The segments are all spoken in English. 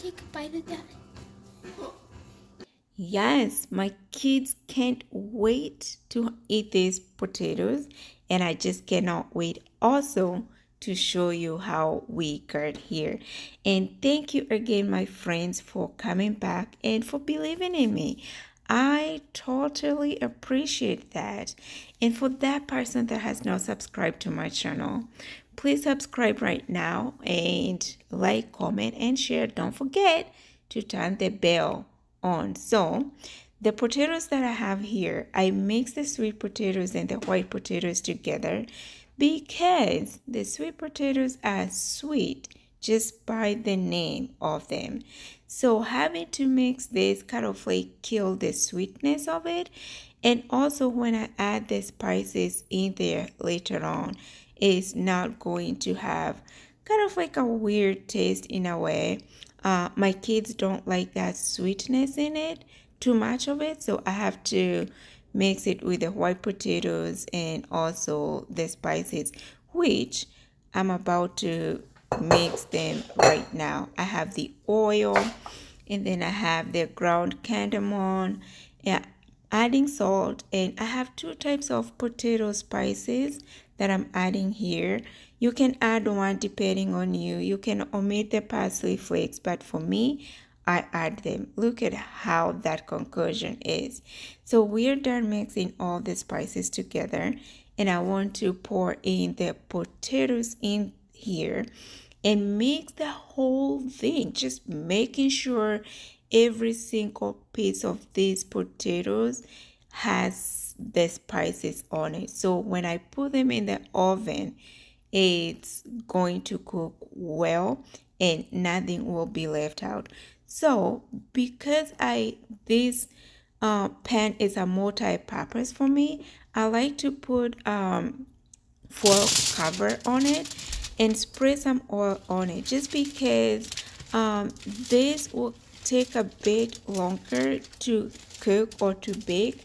take a bite of that? Yes, my kids can't wait to eat these potatoes, and I just cannot wait also to show you how we got here. And thank you again, my friends, for coming back and for believing in me. I totally appreciate that. And for that person that has not subscribed to my channel, please subscribe right now and like, comment, and share. Don't forget to turn the bell on. So the potatoes that I have here, I mix the sweet potatoes and the white potatoes together because the sweet potatoes are sweet just by the name of them. So having to mix this kind of like killed the sweetness of it. And also when I add the spices in there later on, it's not going to have kind of like a weird taste in a way. My kids don't like that sweetness in it, too much of it. So I have to mix it with the white potatoes and also the spices, which I'm about to mix them right now. I have the oil, and then I have the ground cardamom, adding salt, and I have two types of potato spices that I'm adding here. You can add one depending on you. You can omit the parsley flakes, but for me, I add them. Look at how that concoction is. So we're done mixing all the spices together, and I want to pour in the potatoes in here and mix the whole thing, just making sure every single piece of these potatoes has the spices on it. So when I put them in the oven, it's going to cook well and nothing will be left out. So because this pan is a multi-purpose for me, I like to put foil cover on it and spray some oil on it, just because this will take a bit longer to cook or to bake.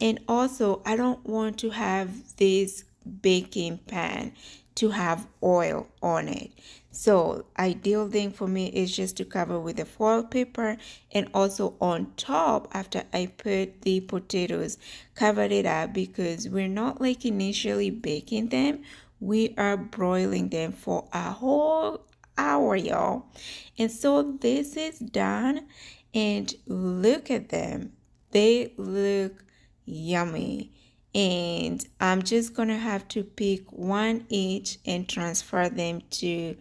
And also I don't want to have this baking pan to have oil on it. So ideal thing for me is just to cover with the foil paper, and also on top, after I put the potatoes, cover it up, because we're not like initially baking them. We are broiling them for a whole hour, y'all. And so this is done, and look at them. They look yummy. And I'm just gonna have to pick one each and transfer them to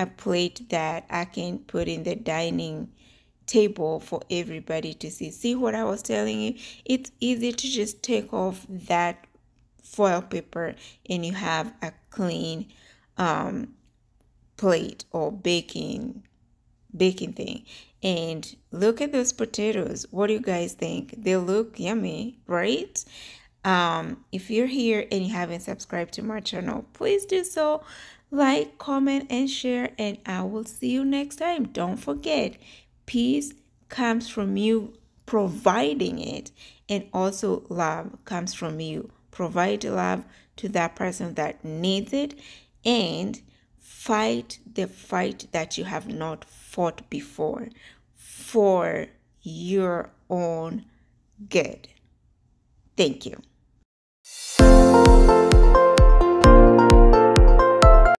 a plate that I can put in the dining table for everybody to see. See what I was telling you? It's easy to just take off that foil paper and you have a clean plate or baking thing. And look at those potatoes. What do you guys think? They look yummy, right? If you're here and you haven't subscribed to my channel, please do so. Like, comment, and share, and I will see you next time. Don't forget, peace comes from you providing it, and also love comes from you. Provide love to that person that needs it, and fight the fight that you have not fought before for your own good. Thank you.